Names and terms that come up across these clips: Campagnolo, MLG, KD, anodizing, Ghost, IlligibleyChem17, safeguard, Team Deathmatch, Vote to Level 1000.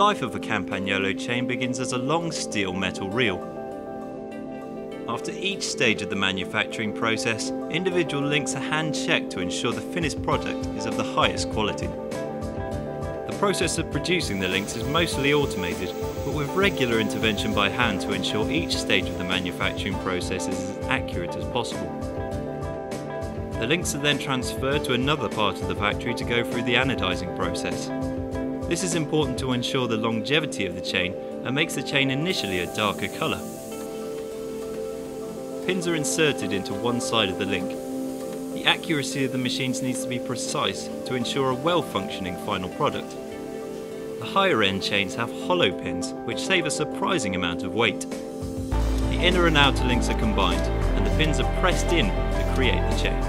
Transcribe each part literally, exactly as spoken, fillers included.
life of a Campagnolo chain begins as a long steel metal reel. After each stage of the manufacturing process, individual links are hand-checked to ensure the finished product is of the highest quality. The process of producing the links is mostly automated, but with regular intervention by hand to ensure each stage of the manufacturing process is as accurate as possible. The links are then transferred to another part of the factory to go through the anodizing process. This is important to ensure the longevity of the chain and makes the chain initially a darker colour. Pins are inserted into one side of the link. The accuracy of the machines needs to be precise to ensure a well-functioning final product. The higher-end chains have hollow pins, which save a surprising amount of weight. The inner and outer links are combined, and the pins are pressed in to create the chain.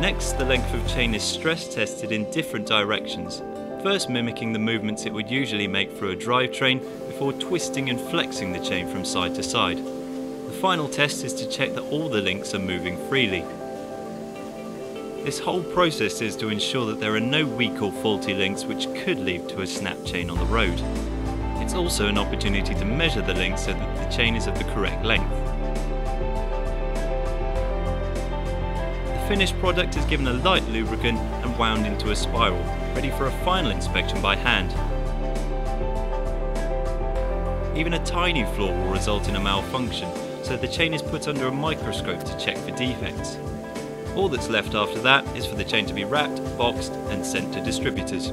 Next, the length of chain is stress tested in different directions, first mimicking the movements it would usually make through a drivetrain before twisting and flexing the chain from side to side. The final test is to check that all the links are moving freely. This whole process is to ensure that there are no weak or faulty links which could lead to a snap chain on the road. It's also an opportunity to measure the link so that the chain is of the correct length. The finished product is given a light lubricant and wound into a spiral, ready for a final inspection by hand. Even a tiny flaw will result in a malfunction, so the chain is put under a microscope to check for defects. All that's left after that is for the chain to be wrapped, boxed, and sent to distributors.